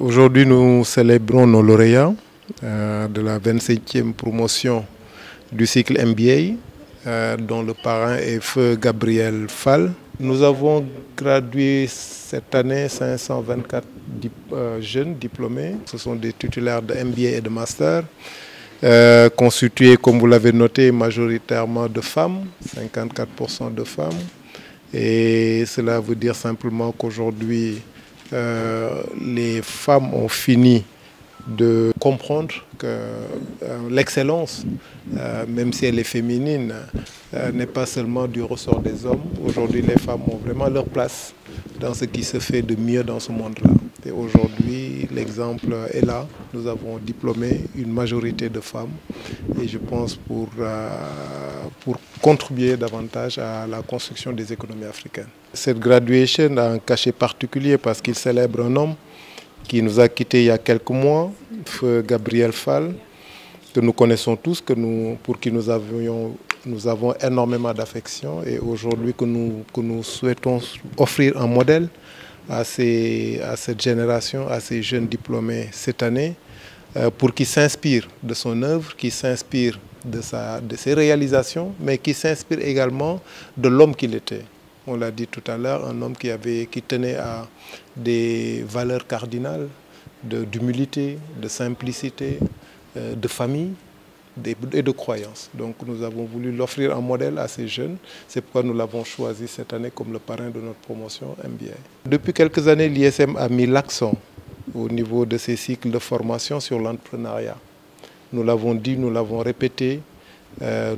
Aujourd'hui, nous célébrons nos lauréats de la 27e promotion du cycle MBA, dont le parrain est feu Gabriel Fall. Nous avons gradué cette année 524 jeunes diplômés. Ce sont des titulaires de MBA et de master, constitués, comme vous l'avez noté, majoritairement de femmes, 54% de femmes. Et cela veut dire simplement qu'aujourd'hui, les femmes ont fini de comprendre que l'excellence, même si elle est féminine, n'est pas seulement du ressort des hommes. Aujourd'hui, les femmes ont vraiment leur place dans ce qui se fait de mieux dans ce monde-là. Et aujourd'hui, l'exemple est là. Nous avons diplômé une majorité de femmes et je pense pour contribuer davantage à la construction des économies africaines. Cette graduation a un cachet particulier parce qu'il célèbre un homme qui nous a quittés il y a quelques mois, Gabriel Fall, que nous connaissons tous, pour qui nous avons énormément d'affection et aujourd'hui que nous souhaitons offrir un modèle à cette génération, à ces jeunes diplômés cette année, pour qu'ils s'inspirent de son œuvre, qu'ils s'inspirent de ses réalisations, mais qu'ils s'inspirent également de l'homme qu'il était. On l'a dit tout à l'heure, un homme qui tenait à des valeurs cardinales d'humilité, de simplicité, de famille et de croyance. Donc nous avons voulu l'offrir en modèle à ces jeunes. C'est pourquoi nous l'avons choisi cette année comme le parrain de notre promotion MBA. Depuis quelques années, l'ISM a mis l'accent au niveau de ses cycles de formation sur l'entrepreneuriat. Nous l'avons dit, nous l'avons répété.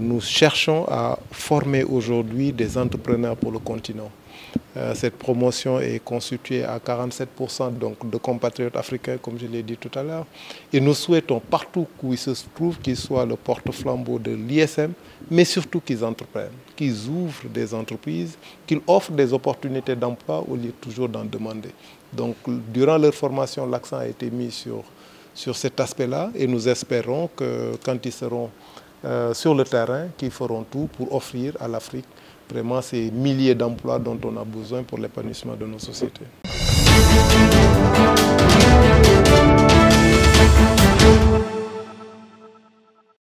Nous cherchons à former aujourd'hui des entrepreneurs pour le continent. Cette promotion est constituée à 47% donc de compatriotes africains, comme je l'ai dit tout à l'heure. Et nous souhaitons partout où ils se trouvent qu'ils soient le porte-flambeau de l'ISM, mais surtout qu'ils entreprennent, qu'ils ouvrent des entreprises, qu'ils offrent des opportunités d'emploi au lieu toujours d'en demander. Donc durant leur formation, l'accent a été mis sur cet aspect-là et nous espérons que quand ils seront sur le terrain, qui feront tout pour offrir à l'Afrique vraiment ces milliers d'emplois dont on a besoin pour l'épanouissement de nos sociétés.